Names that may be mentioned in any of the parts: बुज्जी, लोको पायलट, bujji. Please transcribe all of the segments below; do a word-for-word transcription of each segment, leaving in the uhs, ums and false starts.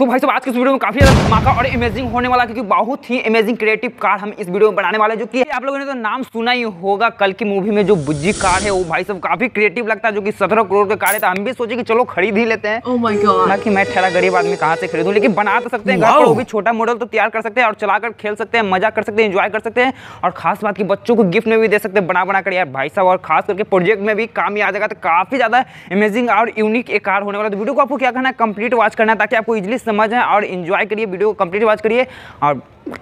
तो भाई साहब आज के इस वीडियो में काफी ज्यादा धमाका और अमेजिंग होने वाला, क्योंकि बहुत ही अमेजिंग क्रिएटिव कार हम इस वीडियो में बनाने वाले हैं, जो कि आप लोगों ने तो नाम सुना ही होगा। कल की मूवी में जो बुज्जी कार है वो भाई साहब काफी क्रिएटिव लगता है, जो कि सत्रह करोड़ का कार है। तो हम भी सोचे कि चलो खरीद ही लेते हैं। ओह माय गॉड, बाकी मैं ठहरा गरीब आदमी कहाँ से खरीदूं, लेकिन बना तो सकते हैं, घर पर वो भी छोटा मॉडल तो तैयार कर सकते हैं और चलाकर खेल सकते हैं, मजा कर सकते हैं, एंजॉय कर सकते हैं। और खास बात की बच्चों को गिफ्ट में भी दे सकते हैं बना बनाकर यार भाई साहब, और खास करके प्रोजेक्ट में भी काम ही आ जाएगा। तो काफी ज्यादा अमेजिंग और यूनिक एक कार होने वाला है। वीडियो को आपको क्या करना है, कंप्लीट वॉच करना है ताकि आपको इजिली समझ आए, और एंजॉय करिए वीडियो को, कंप्लीट वॉच करिए और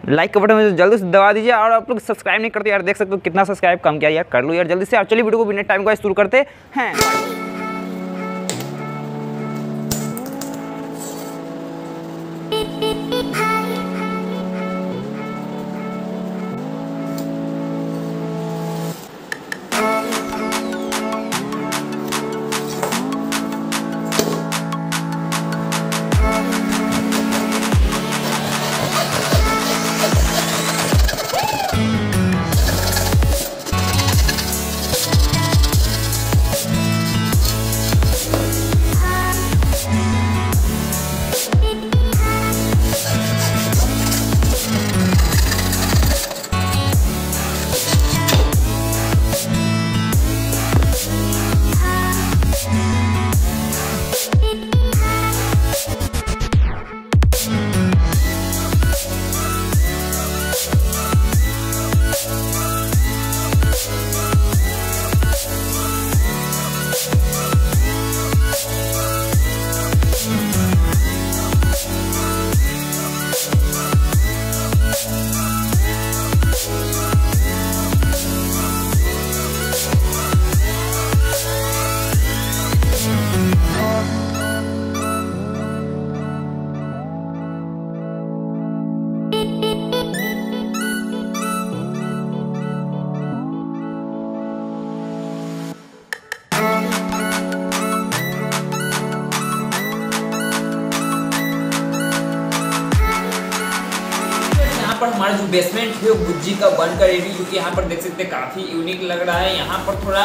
लाइक का बटन में जल्दी से दबा दीजिए। और आप लोग सब्सक्राइब नहीं करते यार, देख सकते हो कितना सब्सक्राइब कम किया यार, कर लो यार जल्दी से। और चलिए वीडियो को बिना टाइम का शुरू करते हैं। पर हमारा जो बेसमेंट है वो बुज्जी का बन कर रेडी, क्योंकि यहाँ पर देख सकते हैं काफ़ी यूनिक लग रहा है। यहाँ पर थोड़ा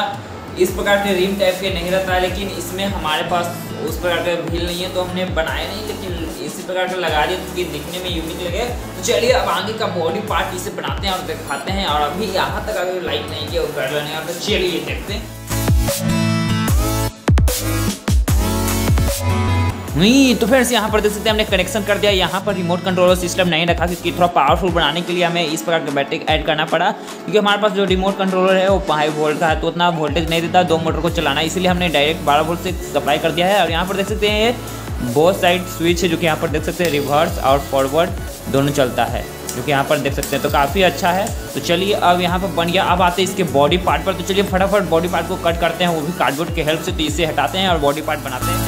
इस प्रकार के रिम टाइप के नहीं रहता है, लेकिन इसमें हमारे पास उस प्रकार का भील नहीं है तो हमने बनाया नहीं, लेकिन इसी प्रकार का लगा दिया क्योंकि दिखने में यूनिक लगे। तो चलिए अब आगे का बॉडी पार्ट इसे बनाते हैं और दिखाते हैं। और अभी यहाँ तक अगर लाइक नहीं किया वो कर लेने का, तो चलिए देखते हैं। नहीं तो फ्रेंड्स यहाँ पर देख सकते हैं हमने कनेक्शन कर दिया। यहाँ पर रिमोट कंट्रोल सिस्टम नहीं रखा क्योंकि थोड़ा पावरफुल बनाने के लिए हमें इस प्रकार का बैटरी ऐड करना पड़ा, क्योंकि हमारे पास जो रिमोट कंट्रोलर है वो पाँच वोल्ट का है तो उतना वोल्टेज नहीं देता दो मोटर को चलाना, इसलिए हमने डायरेक्ट बारह वोल्ट से सप्लाई कर दिया है। और यहाँ पर देख सकते हैं बोथ साइड स्विच है, जो कि यहाँ पर देख सकते हैं रिवर्स और फॉरवर्ड दोनों चलता है, जो कि यहाँ पर देख सकते हैं। तो काफ़ी अच्छा है। तो चलिए अब यहाँ पर बन गया। अब आते हैं इसके बॉडी पार्ट पर। तो चलिए फटाफट बॉडी पार्ट को कट करते हैं, वो भी कार्डबोर्ड के हेल्प से। तो इसे हटाते हैं और बॉडी पार्ट बनाते हैं।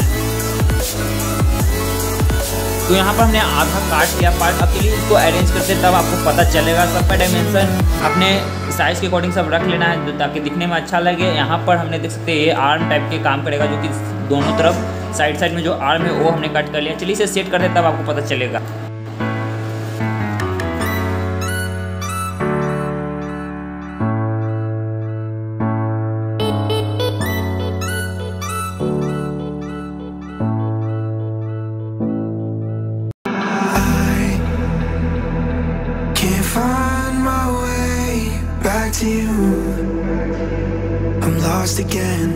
तो यहाँ पर हमने आधा काट लिया पार्ट, अब चलिए इसको अरेंज करते हैं, तब आपको पता चलेगा। सबका डायमेंशन अपने साइज़ के अकॉर्डिंग सब रख लेना है ताकि दिखने में अच्छा लगे। यहाँ पर हमने देख सकते हैं ये आर्म टाइप के काम करेगा, जो कि दोनों तरफ साइड साइड में जो आर्म है वो हमने कट कर लिया। चलिए इसे सेट करते हैं, तब आपको पता चलेगा। Find my way back to you. I'm lost again.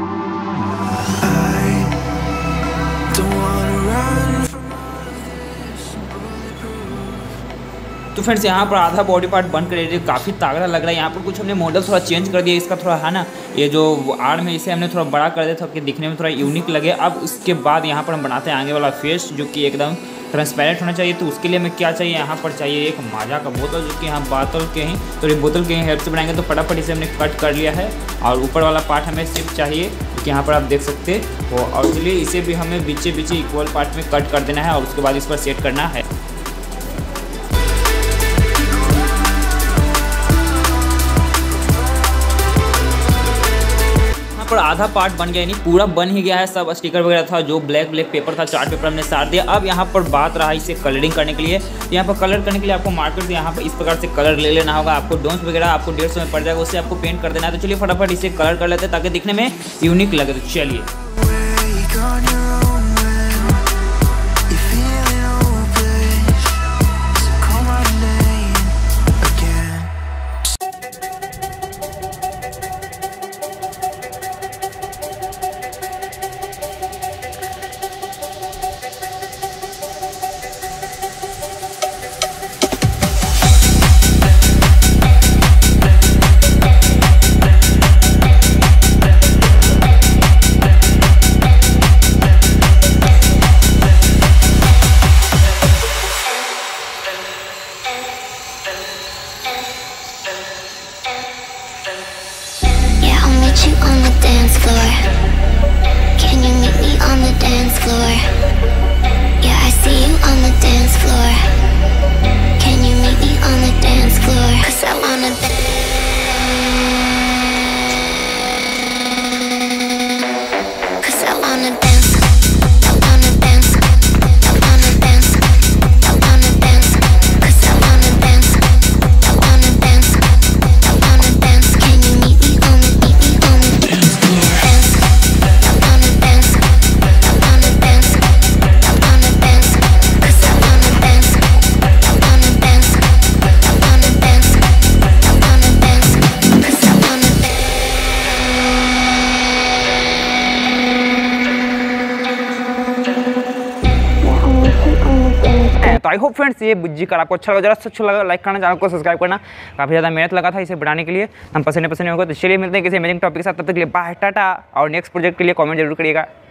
I don't wanna run from this bulletproof. तो फ्रेंड्स यहाँ पर आधा बॉडी पार्ट बन कर रेडी, काफ़ी तागड़ा लग रहा है। यहाँ पर कुछ हमने मॉडल थोड़ा चेंज कर दिया इसका, थोड़ा है ना ये जो आर्म है इसे हमने थोड़ा बड़ा कर दिया ताकि दिखने में थोड़ा यूनिक लगे। अब उसके बाद यहाँ पर हम बनाते हैं आगे वाला फेस, जो कि एकदम ट्रांसपेरेंट होना चाहिए। तो उसके लिए हमें क्या चाहिए, यहाँ पर चाहिए एक माजा का बोतल, जो कि यहाँ बोतल के ही तो ये बोतल के हेल्प से बनाएंगे। तो फटाफट इसे हमने कट कर लिया है। और ऊपर वाला पार्ट हमें सिर्फ चाहिए, क्योंकि यहाँ पर आप देख सकते हो। और इसलिए इसे भी हमें बीचे बीचे इक्वल पार्ट में कट कर देना है और उसके बाद इस पर सेट करना है। पर आधा पार्ट बन गया, नहीं पूरा बन ही गया है। सब स्टिकर वगैरह था, जो ब्लैक ब्लैक पेपर था, चार्ट पेपर हमने सार दिया। अब यहाँ पर बात रहा इसे कलरिंग करने के लिए। यहाँ पर कलर करने के लिए आपको मार्कर से यहाँ पर इस प्रकार से कलर ले लेना होगा। आपको डोंस वगैरह आपको डेढ़ सौ में पड़ जाएगा, उससे आपको पेंट कर देना है। तो चलिए फटाफट इसे कलर कर लेते हैं ताकि दिखने में यूनिक लगे। तो चलिए आई होप फ्रेंड्स ये बुज्जी का आपको अच्छा लगा, जरा अच्छा लगा लाइक करना, चैनल को सब्सक्राइब करना। काफ़ी ज़्यादा मेहनत लगा था इसे बनाने के लिए, हम पसीने पसीने हो गए। तो चलिए मिलते हैं किसी अमेजिंग टॉपिक के साथ, तब तक के लिए बाय, टाटा। और नेक्स्ट प्रोजेक्ट के लिए कॉमेंट जरूर करिएगा।